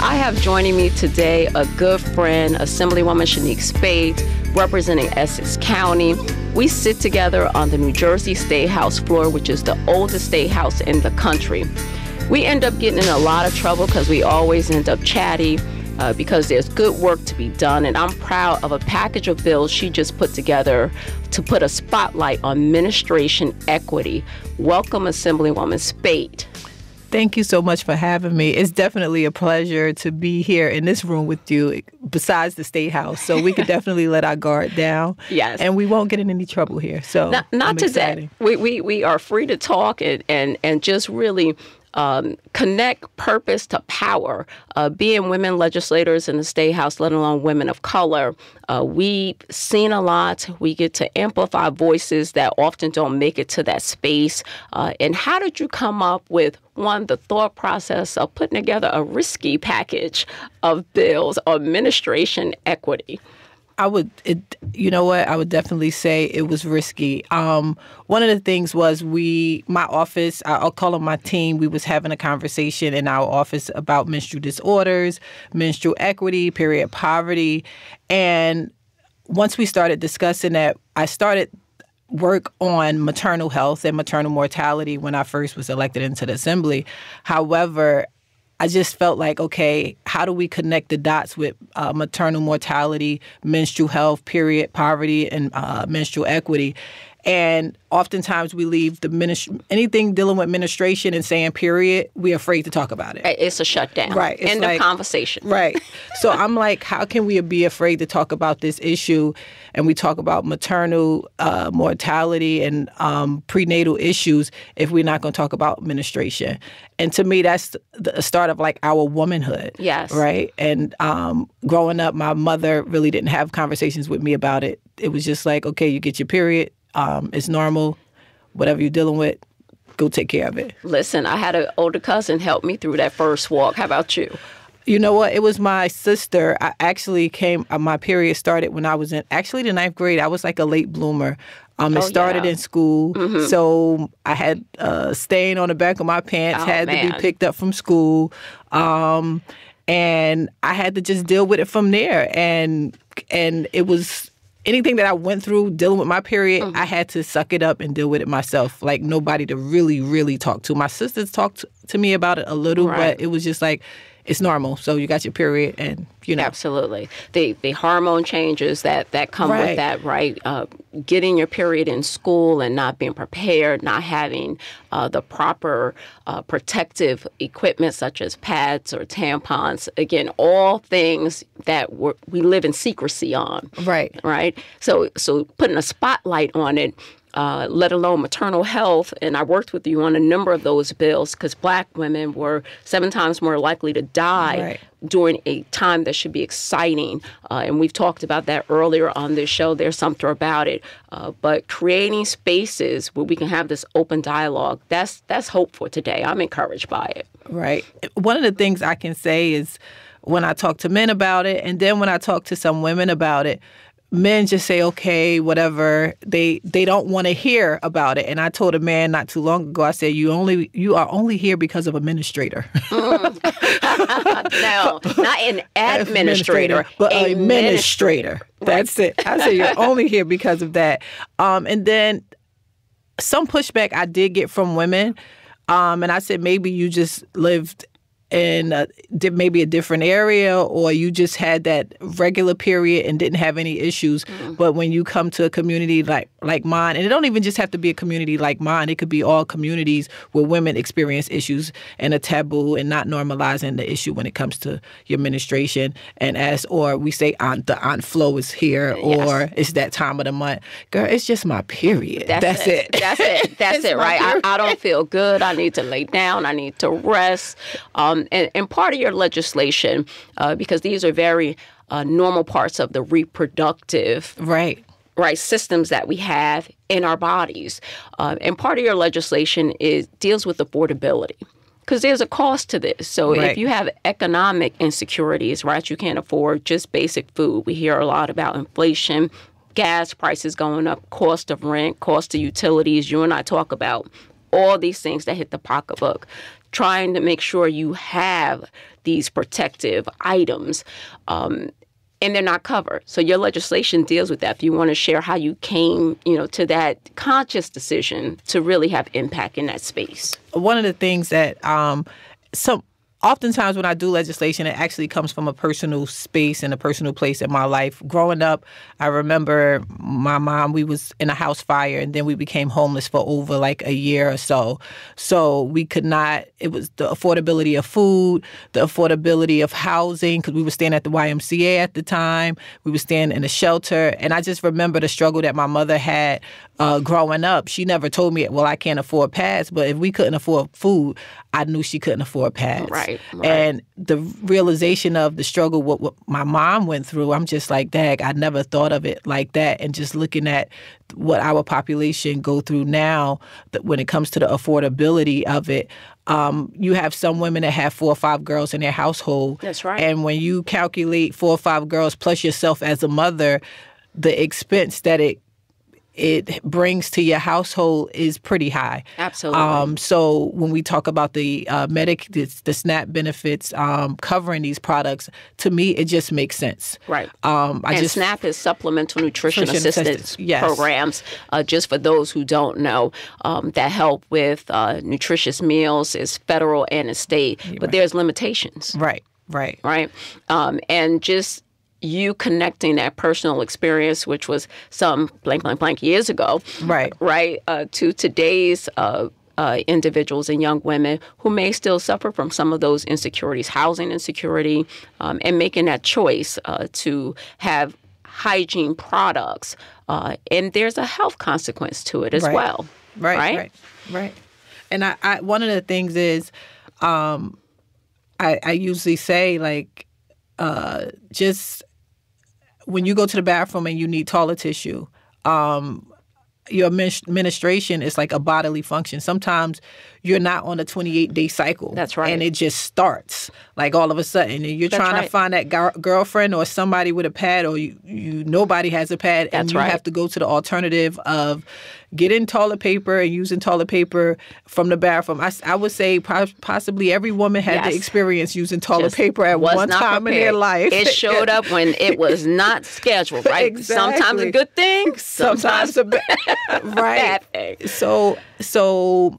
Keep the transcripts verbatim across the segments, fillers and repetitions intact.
I have joining me today a good friend, Assemblywoman Shanique Speight, representing Essex County. We sit together on the New Jersey State House floor, which is the oldest state house in the country. We end up getting in a lot of trouble because we always end up chatty uh, because there's good work to be done, and I'm proud of a package of bills she just put together to put a spotlight on administration equity. Welcome, Assemblywoman Speight. Thank you so much for having me. It's definitely a pleasure to be here in this room with you, besides the State House. So we could definitely let our guard down. Yes. And we won't get in any trouble here. So Not, not today. We, we, we are free to talk and, and, and just really um, connect purpose to power. Uh, being women legislators in the State House, let alone women of color, uh, we've seen a lot. We get to amplify voices that often don't make it to that space. Uh, and how did you come up with, one, the thought process of putting together a risky package of bills on administration equity? I would, it, you know what, I would definitely say it was risky. Um, one of the things was we, my office, I'll call them my team, we was having a conversation in our office about menstrual disorders, menstrual equity, period poverty. And once we started discussing that, I started work on maternal health and maternal mortality when I first was elected into the assembly. However, I just felt like, okay, how do we connect the dots with uh, maternal mortality, menstrual health, period poverty, and uh, menstrual equity? And oftentimes we leave the minist- anything dealing with administration and saying period, we're afraid to talk about it. It's a shutdown. Right. End of conversation. Right. So I'm like, how can we be afraid to talk about this issue? And we talk about maternal uh, mortality and um, prenatal issues if we're not going to talk about administration. And to me, that's the start of like our womanhood. Yes. Right. And um, growing up, my mother really didn't have conversations with me about it. It was just like, okay, you get your period. Um, it's normal. Whatever you're dealing with, go take care of it. Listen, I had an older cousin help me through that first walk. How about you? You know what? It was my sister. I actually came, my period started when I was in, actually the ninth grade. I was like a late bloomer. Um, it oh, started yeah. in school. Mm-hmm. So I had a stain on the back of my pants, oh, had man. to be picked up from school. Um, and I had to just deal with it from there. And, and it was... Anything that I went through dealing with my period, mm-hmm. I had to suck it up and deal with it myself. Like, nobody to really, really talk to. My sisters talked to me about it a little, right. but it was just like, it's normal. So you got your period and, you know. Absolutely. The the hormone changes that, that come right. with that, right? Uh, getting your period in school and not being prepared, not having uh, the proper uh, protective equipment such as pads or tampons. Again, all things that we're, we live in secrecy on. Right. Right? So, so putting a spotlight on it. Uh, let alone maternal health. And I worked with you on a number of those bills because black women were seven times more likely to die right. during a time that should be exciting. Uh, and we've talked about that earlier on this show. There's something about it. Uh, but creating spaces where we can have this open dialogue, that's, that's hope for today. I'm encouraged by it. Right. One of the things I can say is when I talk to men about it, and then when I talk to some women about it, men just say, okay, whatever. They they don't want to hear about it. And I told a man not too long ago, I said, you only you are only here because of administrator. Mm. No, not an administrator, administrator but a administrator. Minister. That's right. It. I said, you're only here because of that. Um, and then some pushback I did get from women. Um, and I said, maybe you just lived in uh, did maybe a different area, or you just had that regular period and didn't have any issues. Mm-hmm. But when you come to a community like, like mine, and it don't even just have to be a community like mine, it could be all communities where women experience issues and a taboo and not normalizing the issue when it comes to your menstruation. And as, or we say aunt, the Aunt Flo is here, yes. or it's that time of the month. Girl, it's just my period. That's, That's it. it. That's it. That's it, right? I, I don't feel good. I need to lay down. I need to rest. Um, And, and part of your legislation, uh, because these are very uh, normal parts of the reproductive right. right systems that we have in our bodies. Uh, and part of your legislation is deals with affordability, because there's a cost to this. So right. if you have economic insecurities, right, you can't afford just basic food. We hear a lot about inflation, gas prices going up, cost of rent, cost of utilities. You and I talk about all these things that hit the pocketbook. trying to make sure you have these protective items, um, and they're not covered. So your legislation deals with that. If you want to share how you came, you know, to that conscious decision to really have impact in that space. One of the things that um, some oftentimes when I do legislation, it actually comes from a personal space and a personal place in my life. Growing up, I remember my mom, we was in a house fire, and then we became homeless for over like a year or so. So we could not, it was the affordability of food, the affordability of housing, because we were staying at the Y M C A at the time. We were staying in a shelter. And I just remember the struggle that my mother had uh, growing up. She never told me, well, I can't afford pads, but if we couldn't afford food, I knew she couldn't afford pads. Right. Right. And the realization of the struggle, what, what my mom went through, I'm just like, dag, I never thought of it like that. And just looking at what our population go through now, that when it comes to the affordability of it, um, you have some women that have four or five girls in their household. That's right. And when you calculate four or five girls plus yourself as a mother, the expense that it it brings to your household is pretty high. Absolutely. Um, so when we talk about the uh, medic, the, the SNAP benefits um, covering these products, to me, it just makes sense. Right. Um, I and just, SNAP is Supplemental Nutrition, nutrition Assistance, assistance. Yes. Programs, uh, just for those who don't know, um, that help with uh, nutritious meals. Is federal and it's state, You're but right. there's limitations. Right, right. Right. Um, and just... you connecting that personal experience, which was some blank, blank, blank years ago, right, right, uh, to today's uh, uh, individuals and young women who may still suffer from some of those insecurities, housing insecurity, um, and making that choice uh, to have hygiene products. Uh, and there's a health consequence to it as right. well. Right, right, right, right. And I, I, one of the things is um, I, I usually say, like, uh, just... when you go to the bathroom and you need toilet tissue, um, your administration is like a bodily function. Sometimes you're not on a twenty-eight day cycle. That's right. And it just starts, like, all of a sudden. And you're That's trying right. to find that gir girlfriend or somebody with a pad, or you, you nobody has a pad. That's and you right. have to go to the alternative of getting toilet paper and using toilet paper from the bathroom. I, I would say possibly every woman had yes. the experience using toilet Just paper at one time prepared. in their life. It showed up when it was not scheduled, right? Exactly. Sometimes a good thing, sometimes, sometimes a, ba right. a bad thing. So, so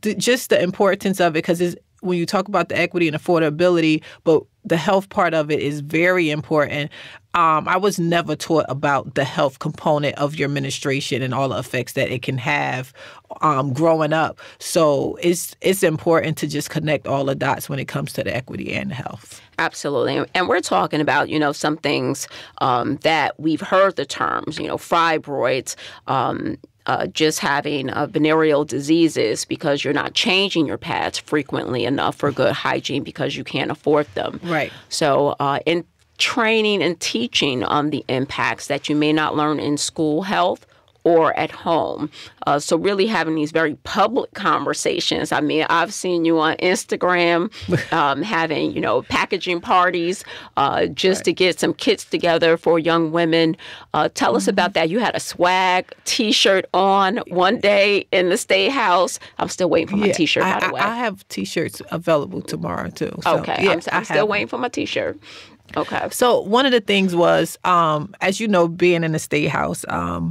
th just the importance of it, because it's, when you talk about the equity and affordability, but the health part of it is very important. Um, I was never taught about the health component of your administration and all the effects that it can have um, growing up. So it's it's important to just connect all the dots when it comes to the equity and the health. Absolutely. And we're talking about, you know, some things um, that we've heard the terms, you know, fibroids, um Uh, just having uh, venereal diseases because you're not changing your pads frequently enough for good hygiene because you can't afford them. Right. So uh, in training and teaching on the impacts that you may not learn in school health or at home. Uh, so really having these very public conversations. I mean, I've seen you on Instagram um, having, you know, packaging parties uh, just right. to get some kits together for young women. Uh, tell mm-hmm. us about that. You had a swag T-shirt on one day in the State House. I'm still waiting for my yeah, T-shirt, by I, the way. I have T-shirts available tomorrow, too. So, okay. Yeah, I'm, I'm still waiting for my T-shirt. Okay. So one of the things was, um, as you know, being in the State House, um,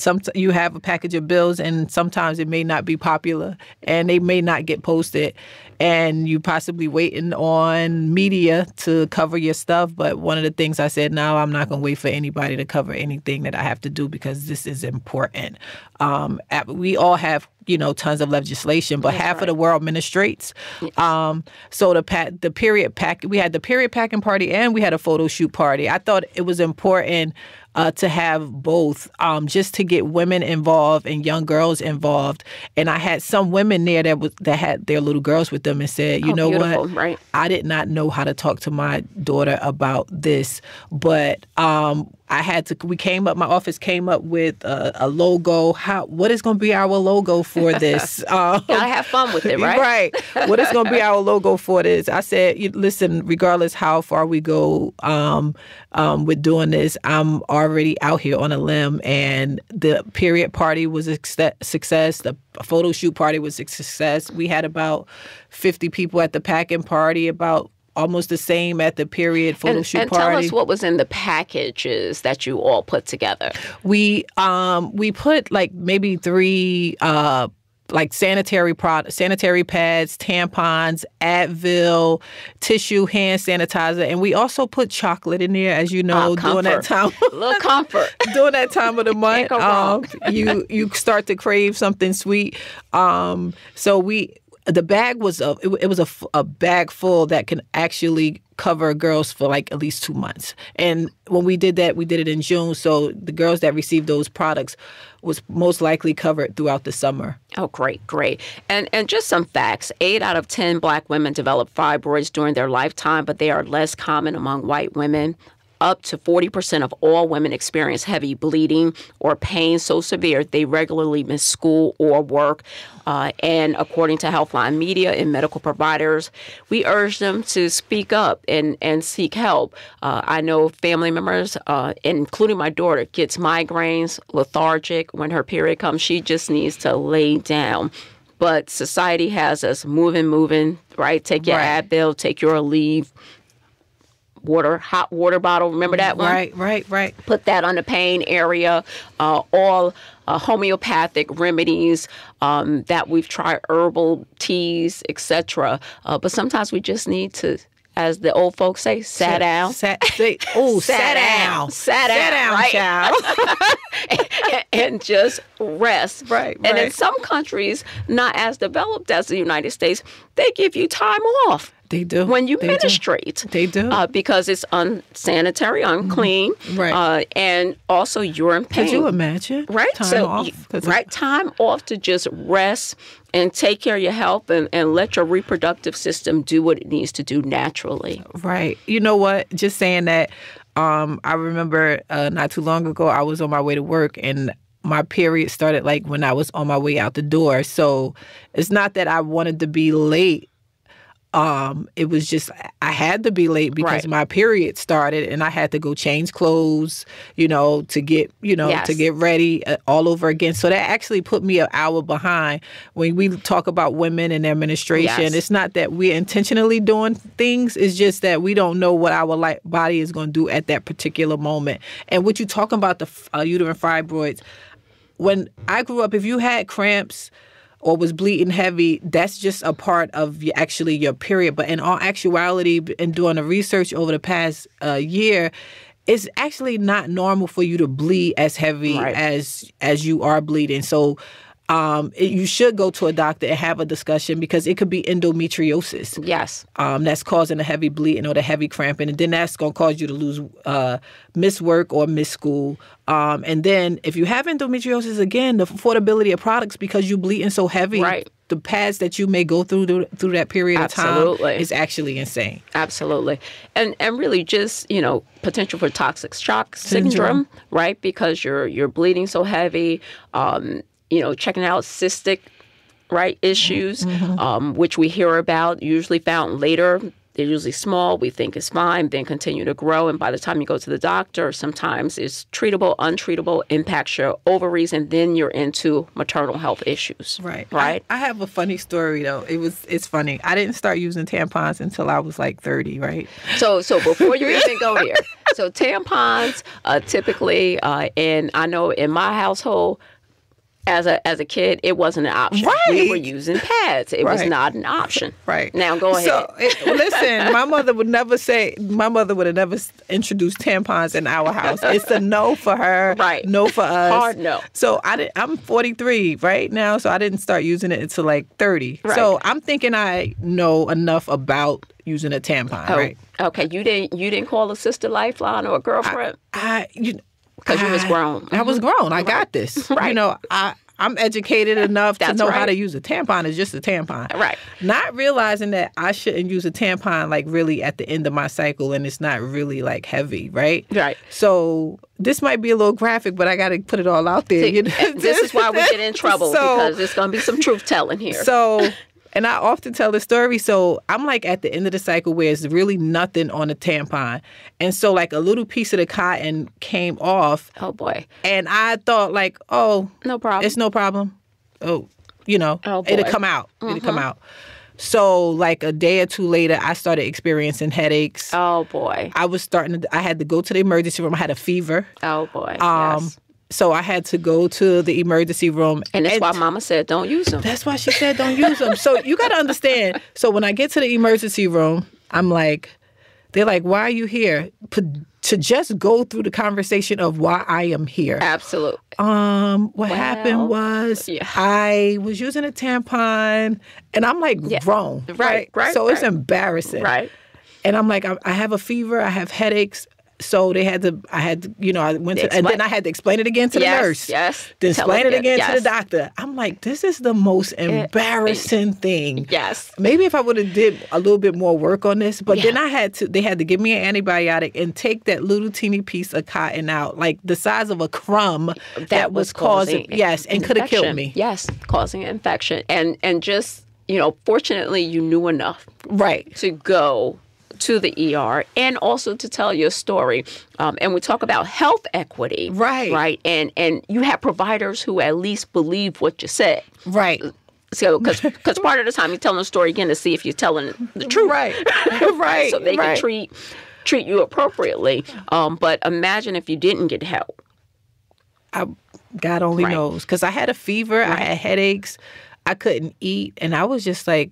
Some, you have a package of bills, and sometimes it may not be popular, and they may not get posted, and you possibly waiting on media to cover your stuff. But one of the things I said, no, I'm not going to wait for anybody to cover anything that I have to do because this is important. Um, we all have, you know, tons of legislation, but That's half right. of the world ministrates. Yes. Um, so the pa the period pack, we had the period packing party, and we had a photo shoot party. I thought it was important Uh, to have both, um, just to get women involved and young girls involved. And I had some women there that was that had their little girls with them and said, you oh, know what, right. I did not know how to talk to my daughter about this, but um, I had to, we came up, my office came up with a, a logo. How, what is going to be our logo for this? Um, Gotta have fun with it, right? Right. What is going to be our logo for this? I said, listen, regardless how far we go um, um, with doing this, I'm already out here on a limb. And the period party was a success. The photo shoot party was a success. We had about fifty people at the packing party, about almost the same at the period photo and, shoot and party. And tell us what was in the packages that you all put together. We um we put like maybe three uh like sanitary product, sanitary pads, tampons, Advil, tissue, hand sanitizer, and we also put chocolate in there, as you know, uh, during that time. Little comfort. During that time of the month, um, you you start to crave something sweet. Um, so we. The bag was a it was a, a bag full that can actually cover girls for like at least two months. And when we did that, we did it in June. So the girls that received those products was most likely covered throughout the summer. Oh, great, great. And and just some facts. Eight out of ten Black women develop fibroids during their lifetime, but they are less common among white women. Up to forty percent of all women experience heavy bleeding or pain so severe they regularly miss school or work. Uh, and according to Healthline Media and medical providers, we urge them to speak up and, and seek help. Uh, I know family members, uh, including my daughter, gets migraines, lethargic. When her period comes, she just needs to lay down. But society has us moving, moving, right? Take your right. Advil, take your Aleve. Water, hot water bottle. Remember that one? Right, right, right. Put that on the pain area. Uh, all uh, homeopathic remedies um, that we've tried, herbal teas, et cetera. Uh, but sometimes we just need to, as the old folks say, sat down. Sat, sat, oh, sat down. Sat down, right? Child. and, and just rest. Right, right. And in some countries, not as developed as the United States, they give you time off. They do. When you they menstruate. Do. They do. Uh, because it's unsanitary, unclean. Mm-hmm. Right. Uh, and also you're in pain. Could you imagine? Right. Time so off. You, right. Time off to just rest and take care of your health and, and let your reproductive system do what it needs to do naturally. Right. You know what? Just saying that, um, I remember uh, not too long ago, I was on my way to work and my period started like when I was on my way out the door. So it's not that I wanted to be late. Um, it was just, I had to be late because right. my period started and I had to go change clothes, you know, to get, you know, yes. to get ready uh, all over again. So that actually put me an hour behind. When we talk about women and their menstruation, yes. it's not that we're intentionally doing things. It's just that we don't know what our light body is going to do at that particular moment. And what you talking about, the uh, uterine fibroids, when I grew up, if you had cramps, or was bleeding heavy, that's just a part of your, actually your period. But in all actuality, in doing the research over the past uh, year, it's actually not normal for you to bleed as heavy right. as as you are bleeding. So um, it, you should go to a doctor and have a discussion because it could be endometriosis. Yes. Um, that's causing the heavy bleeding or the heavy cramping. And then that's going to cause you to lose, uh, miss work or miss school. Um, and then if you have endometriosis, again, the affordability of products because you're bleeding so heavy, right. the pads that you may go through the, through that period Absolutely. Of time is actually insane. Absolutely. And and really just, you know, potential for toxic shock syndrome, syndrome right? Because you're you're bleeding so heavy, um, you know, checking out cystic, right, issues, mm-hmm. um, which we hear about, usually found later. They're usually small. We think it's fine, then continue to grow. And by the time you go to the doctor, sometimes it's treatable, untreatable, impacts your ovaries, and then you're into maternal health issues. Right. Right. I, I have a funny story, though. It was it's funny. I didn't start using tampons until I was like thirty, right? So so before you even go here. So tampons uh, typically, uh, and I know in my household, As a as a kid, it wasn't an option. Right. We were using pads. It right. was not an option. Right. Now go ahead. So it, listen, my mother would never say. My mother would have never introduced tampons in our house. It's a no for her. Right. No for us. Hard no. So I did, I'm forty-three right now. So I didn't start using it until like thirty. Right. So I'm thinking I know enough about using a tampon. Oh, right. Okay. You didn't you didn't call a sister lifeline or a girlfriend. I, I you. Because you was grown. I was grown. I right. got this. Right. You know, I, I'm educated enough to know right. how to use a tampon. It's just a tampon. Right. Not realizing that I shouldn't use a tampon like really at the end of my cycle and it's not really like heavy, right? Right. So this might be a little graphic, but I got to put it all out there. See, you know? This is why we get in trouble so, because there's going to be some truth telling here. So... And I often tell the story. So I'm like at the end of the cycle where it's really nothing on a tampon. And so like a little piece of the cotton came off. Oh, boy. And I thought like, oh. No problem. It's no problem. Oh, you know, oh, it'll come out. Mm-hmm. It'll come out. So like a day or two later, I started experiencing headaches. Oh, boy. I was starting to, I had to go to the emergency room. I had a fever. Oh, boy. Um, yes. So I had to go to the emergency room. And that's and why Mama said, don't use them. That's why she said, don't use them. So you got to understand. So when I get to the emergency room, I'm like, they're like, why are you here? P to just go through the conversation of why I am here. Absolutely. Um, what well, happened was yeah. I was using a tampon and I'm like yeah. grown. Right, right, right. So right. it's embarrassing. Right. And I'm like, I, I have a fever. I have headaches. So they had to, I had to, you know, I went to, and then I had to explain it again to the yes, nurse. Yes, then explain it again yes. to the doctor. I'm like, this is the most embarrassing it, thing. Yes. Maybe if I would have did a little bit more work on this, but yeah. then I had to, they had to give me an antibiotic and take that little teeny piece of cotton out, like the size of a crumb that, that was, was causing, causing yes, and could have killed me. Yes, causing an infection. And, and just, you know, fortunately you knew enough. Right. To go to the E R and also to tell your story. Um, and we talk about health equity. Right. Right. And and you have providers who at least believe what you said. Right. So, because part of the time you're telling a story again to see if you're telling the truth. Right. Right. So they right. can treat, treat you appropriately. Um, but imagine if you didn't get help. I, God only right. knows. Because I had a fever. Right. I had headaches. I couldn't eat. And I was just like,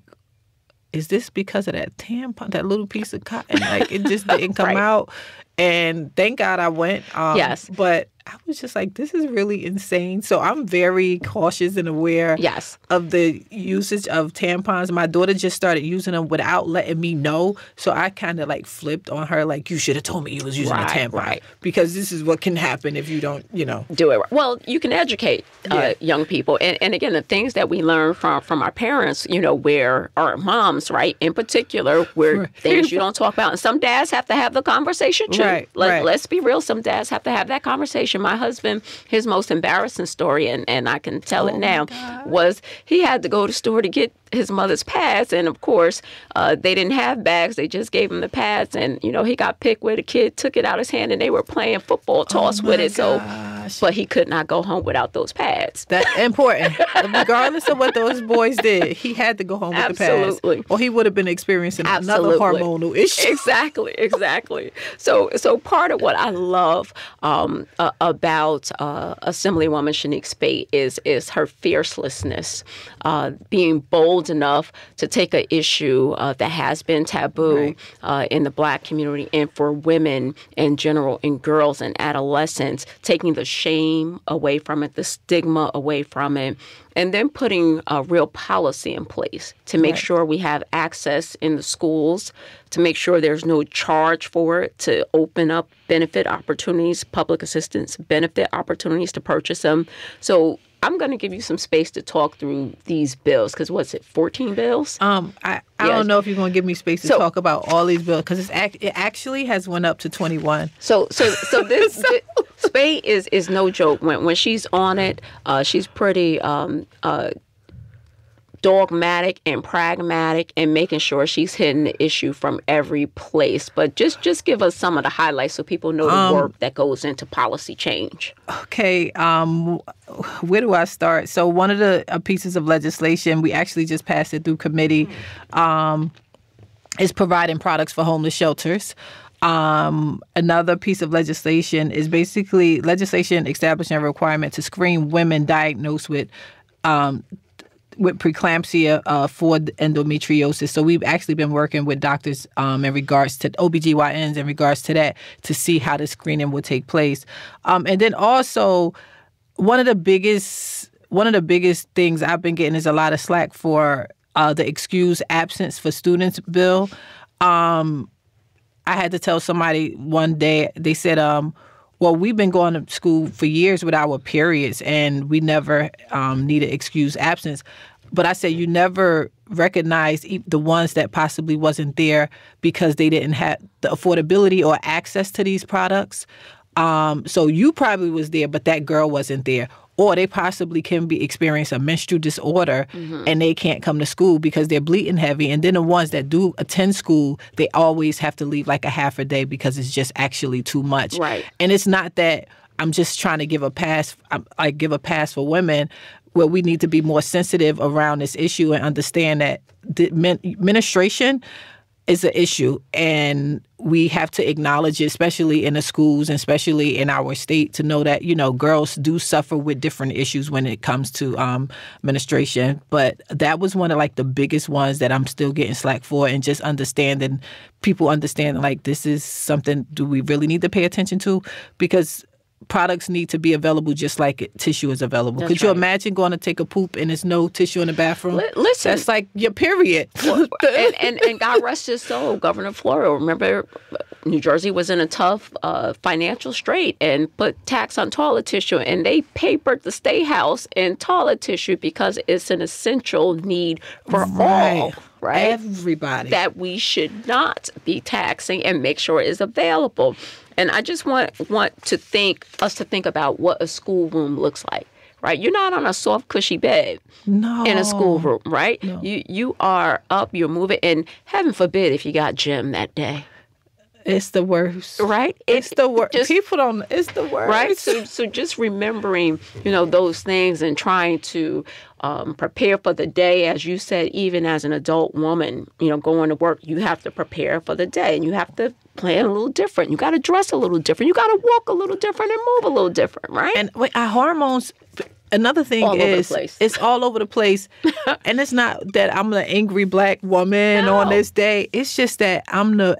is this because of that tampon, that little piece of cotton? Like, it just didn't come right. out. And thank God I went. Um, yes. But I was just like, this is really insane. So I'm very cautious and aware yes. of the usage of tampons. My daughter just started using them without letting me know. So I kind of like flipped on her, like, you should have told me you was using right, a tampon. Right. Because this is what can happen if you don't, you know. Do it right. Well, you can educate yeah. uh, young people. And, and again, the things that we learn from, from our parents, you know, where our moms, right, in particular, where right. things you don't talk about. And some dads have to have the conversation, too. Right, Let, right. Let's be real. Some dads have to have that conversation. My husband, his most embarrassing story, and, and I can tell oh it now, was he had to go to the store to get his mother's pads. And, of course, uh, they didn't have bags. They just gave him the pads. And, you know, he got picked where the kid took it out of his hand and they were playing football toss oh with it. Gosh. So, but he could not go home without those pads. That's important. Regardless of what those boys did, he had to go home with Absolutely. the pads. Absolutely. Or he would have been experiencing Absolutely. another hormonal issue. Exactly. Exactly. So, so part of what I love um, uh, about uh, Assemblywoman Shanique Speight is, is her fiercelessness, uh, being bold enough to take an issue uh, that has been taboo right. uh, in the Black community and for women in general and girls and adolescents, taking the shame away from it, the stigma away from it, and then putting a real policy in place to make right. sure we have access in the schools, to make sure there's no charge for it, to open up benefit opportunities, public assistance benefit opportunities to purchase them. So I'm going to give you some space to talk through these bills, because what's it, fourteen bills? Um, I, I yes. don't know if you're going to give me space to so, talk about all these bills, because act, it actually has went up to twenty-one. So so, so this... so. Speight is, is no joke. When when she's on it, uh, she's pretty um, uh, dogmatic and pragmatic and making sure she's hitting the issue from every place. But just, just give us some of the highlights so people know the um, work that goes into policy change. Okay. Um, where do I start? So one of the uh, pieces of legislation, we actually just passed it through committee, mm. um, is providing products for homeless shelters. Um, another piece of legislation is basically legislation establishing a requirement to screen women diagnosed with um, with preeclampsia uh, for endometriosis. So we've actually been working with doctors um, in regards to O B G Y Ns in regards to that to see how the screening will take place. Um, and then also one of the biggest one of the biggest things I've been getting is a lot of slack for uh, the excused absence for students bill. Um, I had to tell somebody one day, they said, um, Well, we've been going to school for years with our periods, and we never um, needed excused absence. But I said you never recognize the ones that possibly wasn't there because they didn't have the affordability or access to these products. Um, so you probably was there, but that girl wasn't there. Or they possibly can be experience a menstrual disorder, mm-hmm. and they can't come to school because they're bleeding heavy. And then the ones that do attend school, they always have to leave like a half a day because it's just actually too much. Right. And it's not that I'm just trying to give a pass. I give a pass for women, where we need to be more sensitive around this issue and understand that the men, menstruation is an issue, and we have to acknowledge it, especially in the schools and especially in our state, to know that, you know, girls do suffer with different issues when it comes to um, menstruation. But that was one of like the biggest ones that I'm still getting slack for, and just understanding, people understand like this is something do we really need to pay attention to, because products need to be available just like tissue is available. That's Could you right. imagine going to take a poop and there's no tissue in the bathroom? L listen. That's like your period. Well, and, and, and God rest his soul, Governor Florio. Remember, New Jersey was in a tough uh, financial strait and put tax on toilet tissue, and they papered the State House in toilet tissue because it's an essential need for right. all. Right? Everybody. That we should not be taxing and make sure is available. And I just want want to think us to think about what a schoolroom looks like, right? You're not on a soft, cushy bed no. in a schoolroom, right? No. You you are up, you're moving, and heaven forbid if you got gym that day. It's the worst, right? It's it, the worst. People don't. It's the worst, right? So so just remembering, you know, those things and trying to um, prepare for the day, as you said. Even as an adult woman, you know, going to work, you have to prepare for the day, and you have to plan a little different. You got to dress a little different. You got to walk a little different and move a little different, right? And wait, our hormones. Another thing all is it's all over the place. And it's not that I'm an angry black woman no. on this day. It's just that I'm the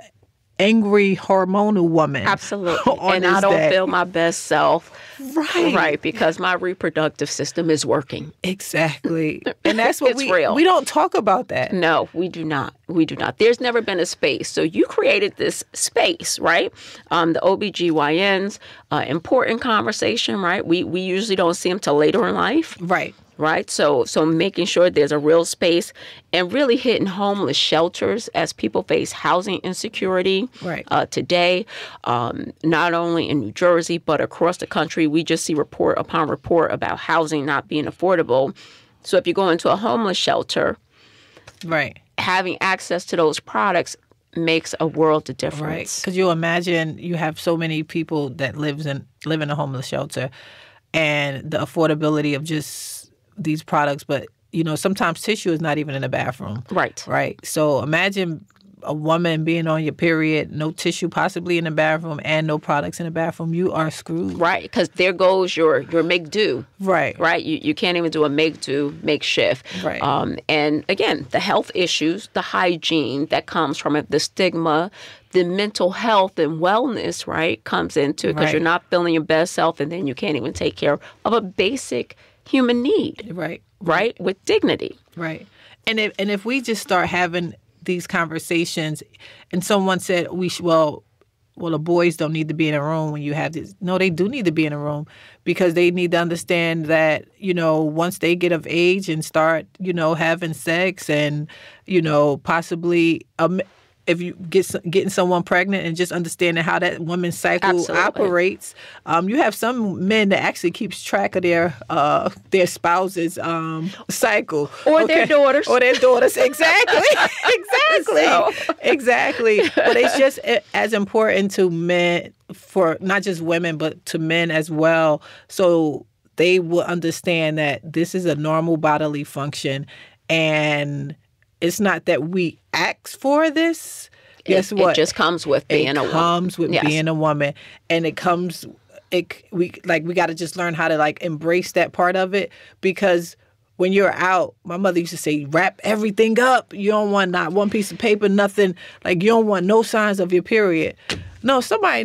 angry hormonal woman. Absolutely. And I don't day. feel my best self. Right. Right. Because my reproductive system is working. Exactly. And that's what it's we, real. we don't talk about that. No, we do not. We do not. There's never been a space. So you created this space, right? Um, the O B G Y Ns, uh, important conversation, right? We, we usually don't see them till later in life. Right. Right. So so making sure there's a real space, and really hitting homeless shelters as people face housing insecurity right. uh, today, um, not only in New Jersey, but across the country. We just see report upon report about housing not being affordable. So if you go into a homeless shelter, right, having access to those products makes a world of difference. Right. Because you imagine you have so many people that lives in live in a homeless shelter, and the affordability of just these products, but you know, sometimes tissue is not even in the bathroom. Right. Right. So imagine a woman being on your period, no tissue possibly in the bathroom, and no products in the bathroom. You are screwed. Right. Because there goes your your make do. Right. Right. You you can't even do a make do makeshift. Right. Um. And again, the health issues, the hygiene that comes from it, the stigma, the mental health and wellness, right, comes into it because right. you're not feeling your best self, and then you can't even take care of a basic human need, right, right, with dignity, right, and if and if we just start having these conversations, and someone said we sh well, well, the boys don't need to be in a room when you have this. No, they do need to be in a room because they need to understand that, you know, once they get of age and start, you know, having sex and, you know, possibly um, if you get getting someone pregnant and just understanding how that woman's cycle Absolutely. operates, um, you have some men that actually keeps track of their uh, their spouse's um, cycle, or okay. their daughters, or their daughters. Exactly, exactly, so. exactly. But it's just as important to men, for not just women, but to men as well. So they will understand that this is a normal bodily function, and it's not that we ask for this. Guess it, what? It just comes with being it a woman. It comes with yes. being a woman, and it comes. It we like we got to just learn how to like embrace that part of it, because when you're out, my mother used to say, wrap everything up. You don't want not one piece of paper, nothing. Like you don't want no signs of your period. No, somebody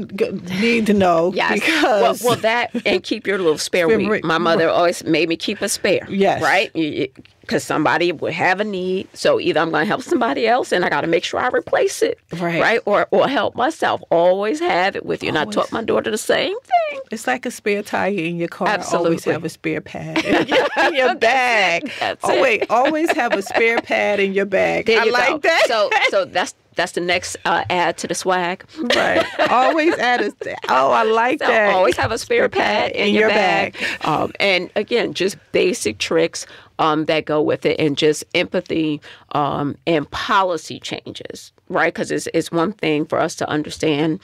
need to know. Yes. Because well, well, that and keep your little spare, spare week. My mother always made me keep a spare. Yes. Right. You, you, because somebody would have a need. So either I'm going to help somebody else and I got to make sure I replace it. Right. Right. Or, or help myself. Always have it with you. And always. I taught my daughter the same thing. It's like a spare tire in your car. Absolutely. Always have a spare pad in your, in your bag. That's oh, it. Wait. Always have a spare pad in your bag. There I you like go. That. So, so that's That's the next uh, add to the swag. Right. Always add a... Oh, I like so that. Always have a spare pad in, in your, your bag. bag. Um, and again, just basic tricks um, that go with it, and just empathy um, and policy changes, right? Because it's, it's one thing for us to understand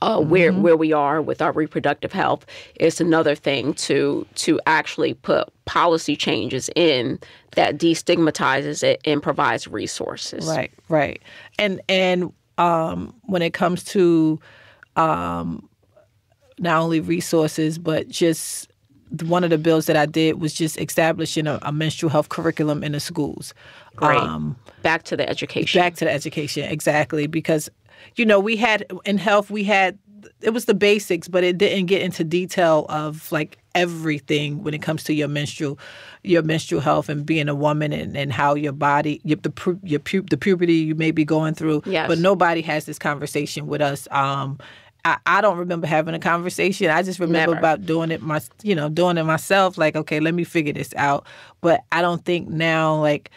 uh, mm-hmm. where where we are with our reproductive health. It's another thing to to actually put policy changes in that destigmatizes it and provides resources. Right, right. And and um, when it comes to um, not only resources, but just one of the bills that I did was just establishing a, a menstrual health curriculum in the schools. Right. Um, back to the education. Back to the education, exactly. Because, you know, we had in health, we had, it was the basics, but it didn't get into detail of like everything when it comes to your menstrual, your menstrual health and being a woman, and, and how your body, your, the your pu the puberty you may be going through. Yes. But nobody has this conversation with us. Um, I, I don't remember having a conversation. I just remember Never. about doing it my, you know, doing it myself. Like, okay, let me figure this out. But I don't think now, like,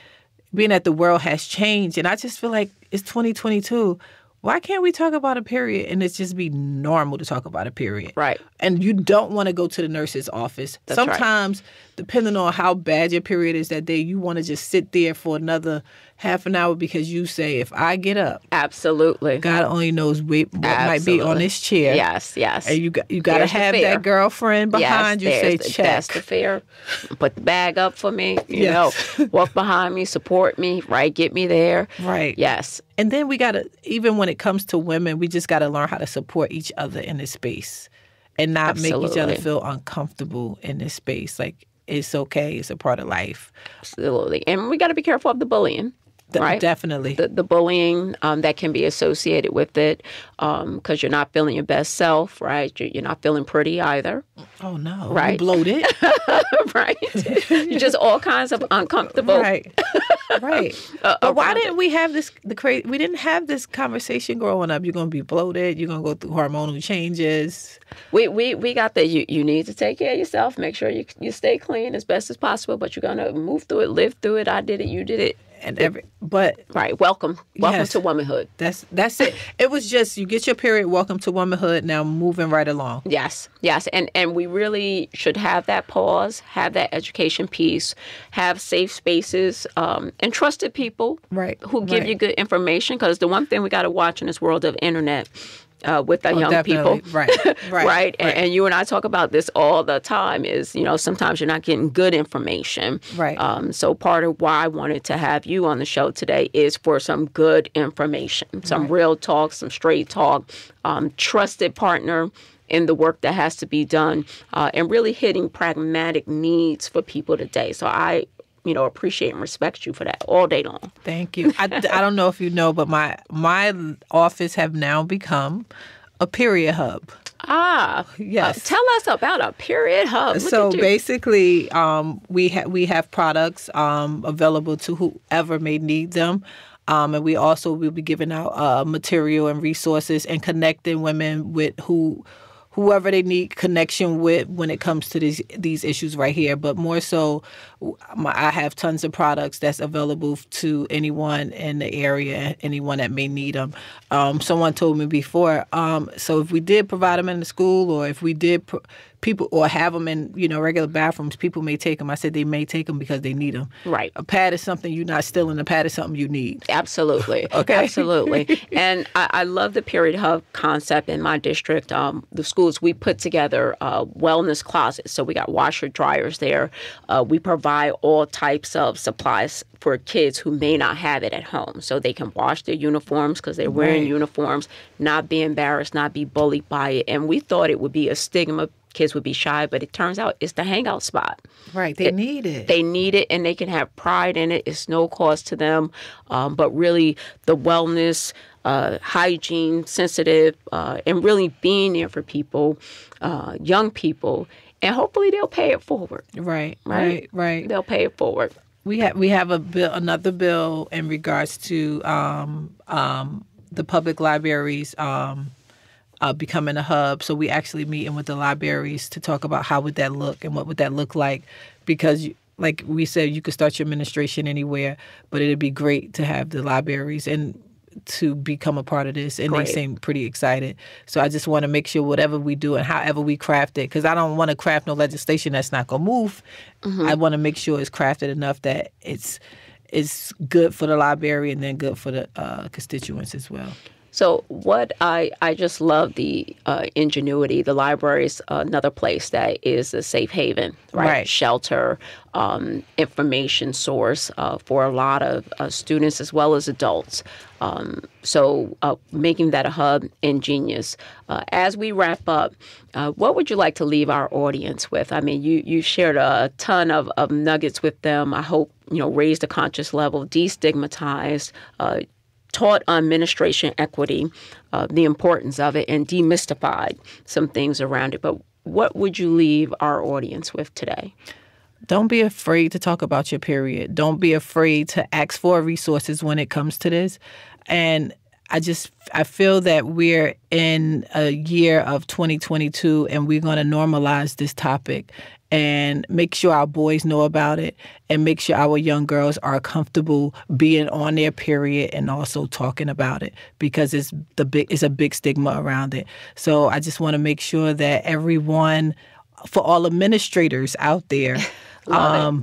being that the world has changed, and I just feel like it's twenty twenty-two. Why can't we talk about a period and it's just be normal to talk about a period? Right. And you don't want to go to the nurse's office. That's Sometimes, right. depending on how bad your period is that day, you want to just sit there for another half an hour because you say, if I get up. Absolutely. God only knows what Absolutely. might be on this chair. Yes, yes. And you got, you got to have that girlfriend behind yes, you say, the, check. That's the fear. Put the bag up for me. You yes. know, walk behind me, support me, right? Get me there. Right. Yes. And then we got to, even when it comes to women, we just got to learn how to support each other in this space and not Absolutely. make each other feel uncomfortable in this space. Like, it's okay. It's a part of life. Absolutely. And we got to be careful of the bullying. The, right? Definitely. The, the bullying um, that can be associated with it, because um, you're not feeling your best self, right? You're, you're not feeling pretty either. Oh, no. Right. You bloated. Right. You're just all kinds of uncomfortable. Right. Right. uh, but why didn't it. we have this, the cra we didn't have this conversation growing up? You're going to be bloated. You're going to go through hormonal changes. We we, we got that. You, you need to take care of yourself. Make sure you, you stay clean as best as possible, but you're going to move through it, live through it. I did it. You did it. And every, but right, welcome, welcome yes, to womanhood. That's that's it. It was just you get your period. Welcome to womanhood. Now moving right along. Yes, yes, and and we really should have that pause, have that education piece, have safe spaces, um, and trusted people, right, who give right. you good information. Because the one thing we got to watch in this world of internet. Uh, with our oh, young definitely. people, right, right, right? right. And, and you and I talk about this all the time. Is you know sometimes you're not getting good information, right? Um, so part of why I wanted to have you on the show today is for some good information, some right. real talk, some straight talk, um, trusted partner in the work that has to be done, uh, and really hitting pragmatic needs for people today. So I. you know, appreciate and respect you for that all day long. Thank you. I, I don't know if you know, but my my office have now become a period hub. Ah, yes. Uh, tell us about a period hub. Look so basically, um, we ha we have products um, available to whoever may need them. Um, and we also will be giving out uh, material and resources and connecting women with who whoever they need connection with when it comes to these these issues right here. But more so, I have tons of products that's available to anyone in the area, anyone that may need them. Um, someone told me before, um, so if we did provide them in the school, or if we did pro people or have them in you know regular bathrooms, people may take them. I said they may take them because they need them. Right. A pad is something you're not stealing. A pad is something you need. Absolutely. Okay. Absolutely. And I, I love the period hub concept in my district. Um, the school we put together uh, wellness closets. So we got washer dryers there. Uh, we provide all types of supplies for kids who may not have it at home. So they can wash their uniforms because they're wearing right. uniforms, not be embarrassed, not be bullied by it. And we thought it would be a stigma. Kids would be shy, but it turns out it's the hangout spot. Right. They it, need it. They need it, and they can have pride in it. It's no cost to them. Um, but really, the wellness, Uh, hygiene sensitive, uh, and really being there for people, uh, young people, and hopefully they'll pay it forward. Right, right, right. They'll pay it forward. We have we have a bill, another bill in regards to um, um, the public libraries um, uh, becoming a hub. So we actually meeting with the libraries to talk about how would that look and what would that look like, because like we said, you could start your administration anywhere, but it'd be great to have the libraries and to become a part of this, and great. They seem pretty excited. So I just want to make sure whatever we do and however we craft it, because I don't want to craft no legislation that's not going to move. Mm-hmm. I want to make sure it's crafted enough that it's it's good for the library and then good for the uh, constituents as well. So what I, I just love the uh, ingenuity. The library is another place that is a safe haven, right? right. Shelter, um, information source uh, for a lot of uh, students as well as adults. Um, so uh, making that a hub, ingenious. Uh, as we wrap up, uh, what would you like to leave our audience with? I mean, you you shared a ton of, of nuggets with them. I hope, you know, raise the conscious level, destigmatize, uh, taught on administration equity, uh, the importance of it, and demystified some things around it. But what would you leave our audience with today? Don't be afraid to talk about your period. Don't be afraid to ask for resources when it comes to this. And I just, I feel that we're in a year of twenty twenty-two and we're going to normalize this topic and make sure our boys know about it and make sure our young girls are comfortable being on their period and also talking about it, because it's the big, it's a big stigma around it. So I just want to make sure that everyone, for all administrators out there, Um,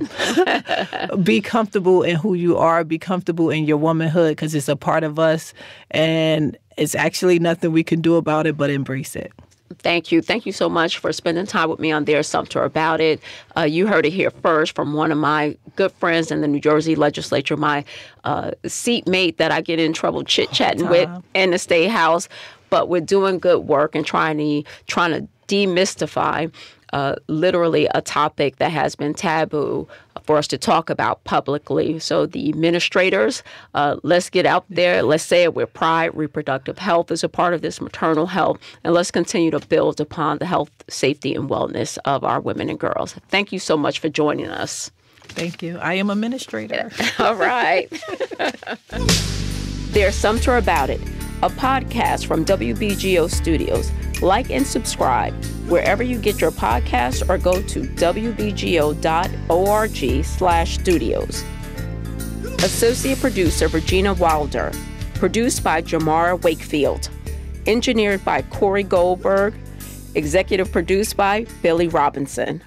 be comfortable in who you are, be comfortable in your womanhood, because it's a part of us and it's actually nothing we can do about it but embrace it. Thank you. Thank you so much for spending time with me on There's Sumter About It. Uh, you heard it here first from one of my good friends in the New Jersey legislature, my uh, seatmate that I get in trouble chit-chatting with in the State House. But we're doing good work and trying to, trying to demystify Uh, literally a topic that has been taboo for us to talk about publicly. So the administrators, uh, let's get out there. Let's say it with pride. Reproductive health is a part of this, maternal health. And let's continue to build upon the health, safety, and wellness of our women and girls. Thank you so much for joining us. Thank you. I am an administrator. All right. There's Sumter About It, a podcast from W B G O Studios. Like and subscribe wherever you get your podcasts, or go to w b g o dot org slash studios. Associate producer Regina Wilder. Produced by Jamara Wakefield. Engineered by Corey Goldberg. Executive produced by Billy Robinson.